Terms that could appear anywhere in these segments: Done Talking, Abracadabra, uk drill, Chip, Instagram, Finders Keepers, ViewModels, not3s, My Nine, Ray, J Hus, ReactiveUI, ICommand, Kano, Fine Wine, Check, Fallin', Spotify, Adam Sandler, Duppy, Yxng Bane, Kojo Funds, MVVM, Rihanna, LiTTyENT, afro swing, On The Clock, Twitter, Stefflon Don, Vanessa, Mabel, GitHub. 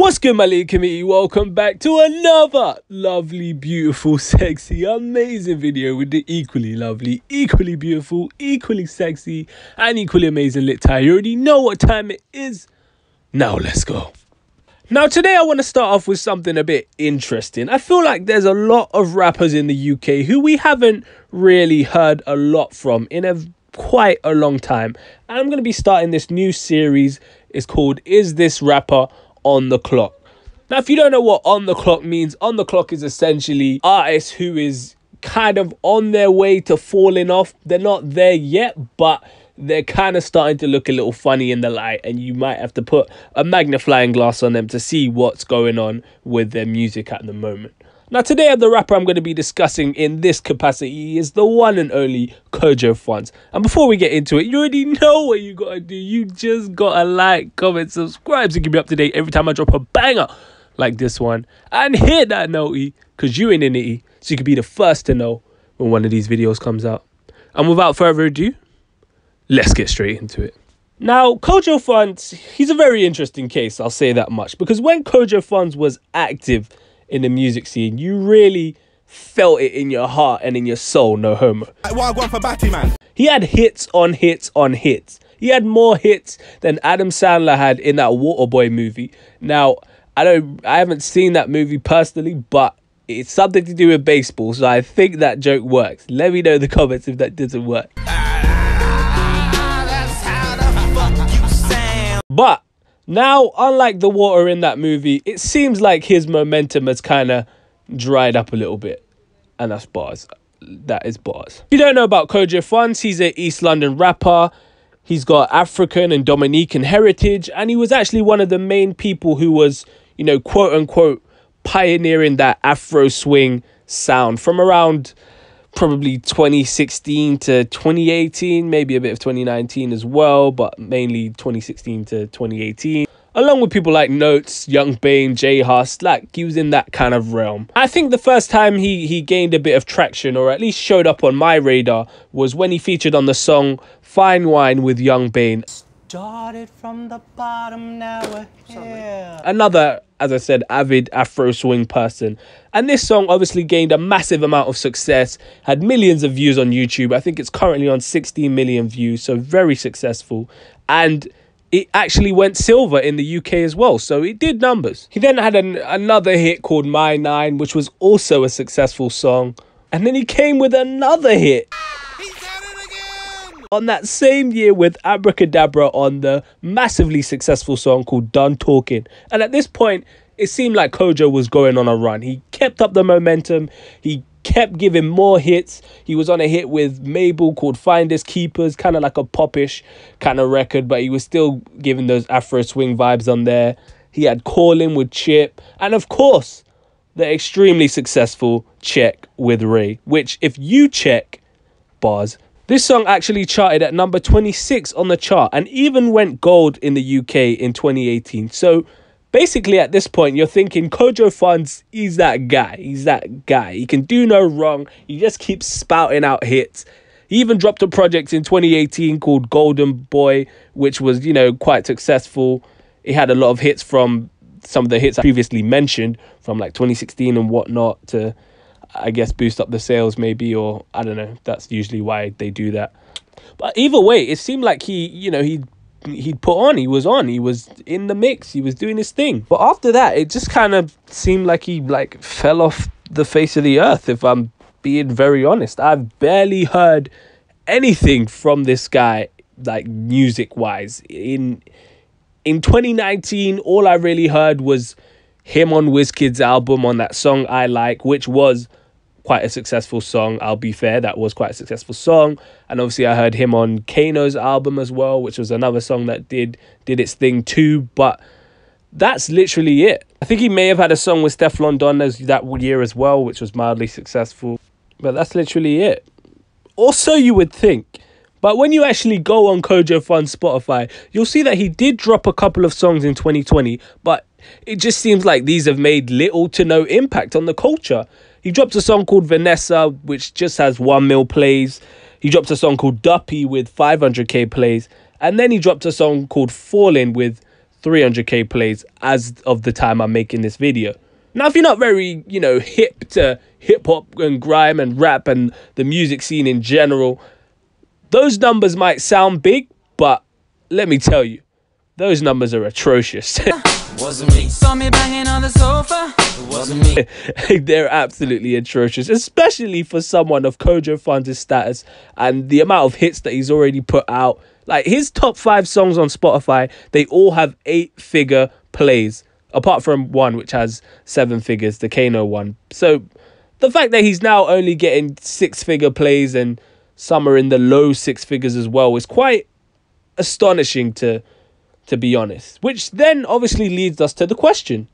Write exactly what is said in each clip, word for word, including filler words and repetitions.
What's good, my little committee? Welcome back to another lovely, beautiful, sexy, amazing video with the equally lovely, equally beautiful, equally sexy, and equally amazing lit tie. You already know what time it is. Now let's go. Now today I want to start off with something a bit interesting. I feel like there's a lot of rappers in the U K who we haven't really heard a lot from in a quite a long time. And I'm going to be starting this new series. It's called Is This Rapper On The Clock? Now, if you don't know what On The Clock means, On The Clock is essentially artists who is kind of on their way to falling off. They're not there yet, but they're kind of starting to look a little funny in the light, and you might have to put a magnifying glass on them to see what's going on with their music at the moment. Now, today, the rapper I'm going to be discussing in this capacity is the one and only Kojo Funds. And before we get into it, you already know what you got to do. You just got to like, comment, subscribe to keep me up to date every time I drop a banger like this one. And hit that noty, because you ain't in it, so you can be the first to know when one of these videos comes out. And without further ado, let's get straight into it. Now, Kojo Funds, he's a very interesting case, I'll say that much, because when Kojo Funds was active in the music scene, you really felt it in your heart and in your soul, no homo. Why I go for batty, man? He had hits on hits on hits. He had more hits than Adam Sandler had in that Waterboy movie. Now, I don't, I haven't seen that movie personally, but it's something to do with baseball, so I think that joke works. Let me know in the comments if that doesn't work. Ah, that's how the fuck you sound. But now, unlike the water in that movie, it seems like his momentum has kind of dried up a little bit. And that's bars. That is bars. If you don't know about Kojo Funds, he's an East London rapper. He's got African and Dominican heritage. And he was actually one of the main people who was, you know, quote unquote, pioneering that Afro swing sound from around probably twenty sixteen to twenty eighteen, maybe a bit of twenty nineteen as well, but mainly twenty sixteen to twenty eighteen, along with people like Notes, Yxng Bane, J Hus. Like, he was in that kind of realm. I think the first time he he gained a bit of traction, or at least showed up on my radar, was when he featured on the song Fine Wine with Yxng Bane. Started from the bottom, now we're here. Another, as I said, avid Afro swing person. And this song obviously gained a massive amount of success, had millions of views on YouTube. I think it's currently on sixteen million views, so very successful. And it actually went silver in the U K as well, so it did numbers. He then had an, another hit called My Nine, which was also a successful song. And then he came with another hit on that same year with Abracadabra on the massively successful song called Done Talking. And at this point, it seemed like Kojo was going on a run. He kept up the momentum. He kept giving more hits. He was on a hit with Mabel called Finders Keepers, kind of like a popish kind of record, but he was still giving those Afro swing vibes on there. He had Callin' with Chip. And of course, the extremely successful Check with Ray, which if you check, bars, this song actually charted at number twenty-six on the chart and even went gold in the U K in twenty eighteen. So basically at this point, you're thinking Kojo Funds, he's that guy. He's that guy. He can do no wrong. He just keeps spouting out hits. He even dropped a project in twenty eighteen called Golden Boy, which was, you know, quite successful. It had a lot of hits from some of the hits I previously mentioned from like twenty sixteen and whatnot to, I guess, boost up the sales maybe, or I don't know. That's usually why they do that. But either way, it seemed like he, you know, he he'd put on, he was on, he was in the mix, he was doing his thing. But after that, it just kind of seemed like he like fell off the face of the earth, if I'm being very honest. I've barely heard anything from this guy, like music-wise. In in twenty nineteen, all I really heard was him on WizKid's album on that song I Like, which was quite a successful song, I'll be fair. That was quite a successful song. And obviously I heard him on Kano's album as well, which was another song that did did its thing too. But that's literally it. I think he may have had a song with Stefflon Don that year as well, which was mildly successful. But that's literally it. Also, you would think, but when you actually go on Kojo Funds Spotify, you'll see that he did drop a couple of songs in twenty twenty, but it just seems like these have made little to no impact on the culture. He dropped a song called Vanessa, which just has one mil plays. He dropped a song called Duppy with five hundred K plays. And then he dropped a song called Fallin' with three hundred K plays as of the time I'm making this video. Now, if you're not very, you know, hip to hip-hop and grime and rap and the music scene in general, those numbers might sound big, but let me tell you, those numbers are atrocious. Wasn't me. Saw me banging on the sofa. Wasn't me. They're absolutely atrocious, especially for someone of Kojo Funds' status and the amount of hits that he's already put out. Like, his top five songs on Spotify, they all have eight-figure plays, apart from one which has seven figures, the Kano one. So the fact that he's now only getting six-figure plays and some are in the low six figures as well is quite astonishing, to... to be honest. Which then obviously leads us to the question,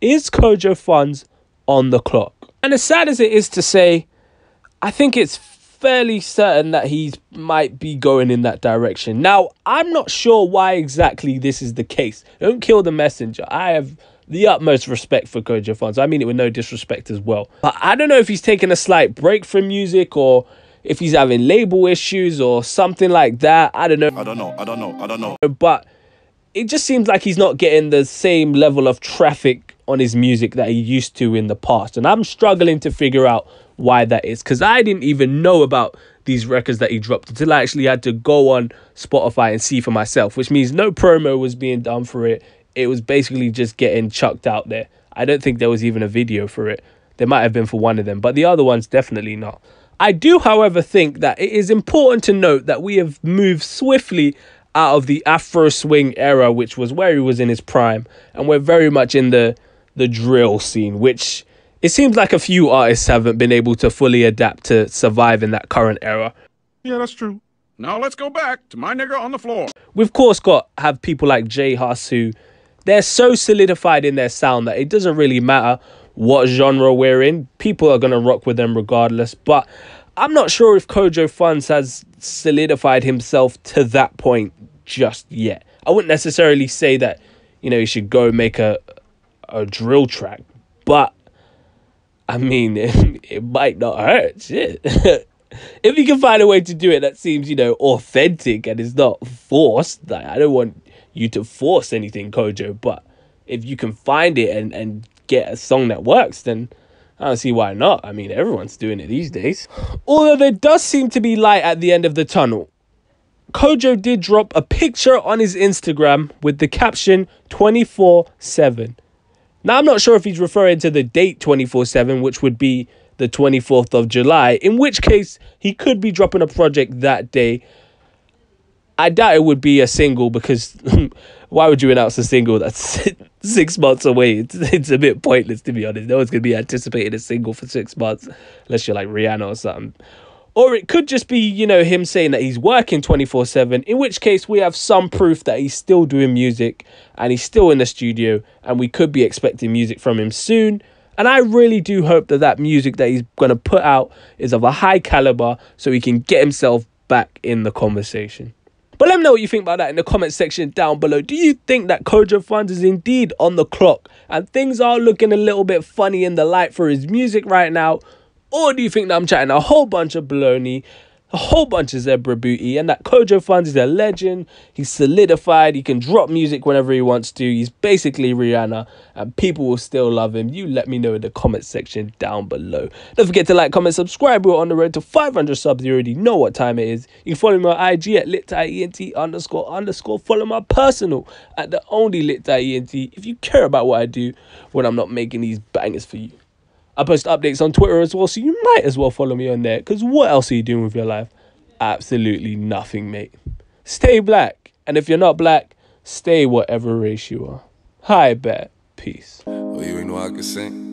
is Kojo Funds on the clock? And as sad as it is to say, I think it's fairly certain that he might be going in that direction. Now, I'm not sure why exactly this is the case. Don't kill the messenger. I have the utmost respect for Kojo Funds. I mean it with no disrespect as well. But I don't know if he's taking a slight break from music, or if he's having label issues or something like that. I don't know. I don't know. I don't know. I don't know. But it just seems like he's not getting the same level of traffic on his music that he used to in the past. And I'm struggling to figure out why that is, because I didn't even know about these records that he dropped until I actually had to go on Spotify and see for myself, which means no promo was being done for it. It was basically just getting chucked out there. I don't think there was even a video for it. There might have been for one of them, but the other one's definitely not. I do, however, think that it is important to note that we have moved swiftly out of the Afro swing era, which was where he was in his prime, and we're very much in the the drill scene, which it seems like a few artists haven't been able to fully adapt to survive in that current era. Yeah, that's true. Now let's go back to my nigga on the floor. We've of course got have people like J Hus, who they're so solidified in their sound that it doesn't really matter what genre we're in, people are going to rock with them regardless. But I'm not sure if Kojo Funds has solidified himself to that point just yet. I wouldn't necessarily say that, you know, he should go make a a drill track, but I mean, it, it might not hurt. Shit. If you can find a way to do it that seems, you know, authentic and is not forced. Like, I don't want you to force anything, Kojo, but if you can find it and, and get a song that works, then I don't see why not. I mean, everyone's doing it these days. Although there does seem to be light at the end of the tunnel. Kojo did drop a picture on his Instagram with the caption twenty-four seven. Now, I'm not sure if he's referring to the date twenty-four seven, which would be the twenty-fourth of July, in which case he could be dropping a project that day. I doubt it would be a single, because why would you announce a single that's six months away? It's, it's a bit pointless, to be honest. No one's going to be anticipating a single for six months unless you're like Rihanna or something. Or it could just be, you know, him saying that he's working twenty-four seven, in which case we have some proof that he's still doing music and he's still in the studio, and we could be expecting music from him soon. And I really do hope that that music that he's going to put out is of a high caliber, so he can get himself back in the conversation. But let me know what you think about that in the comment section down below. Do you think that Kojo Funds is indeed on the clock and things are looking a little bit funny in the light for his music right now? Or do you think that I'm chatting a whole bunch of baloney, a whole bunch of zebra booty, and that Kojo Funds is a legend, he's solidified, he can drop music whenever he wants to, he's basically Rihanna, and people will still love him? You let me know in the comment section down below. Don't forget to like, comment, subscribe. We're on the road to five hundred subs. You already know what time it is. You can follow me on I G at lit.ent underscore underscore. Follow my personal at the only lit.ent if you care about what I do when I'm not making these bangers for you. I post updates on Twitter as well, so you might as well follow me on there, because what else are you doing with your life? Absolutely nothing, mate. Stay black, and if you're not black, stay whatever race you are. Hi, bet. Peace. Well, you ain't know I can sing.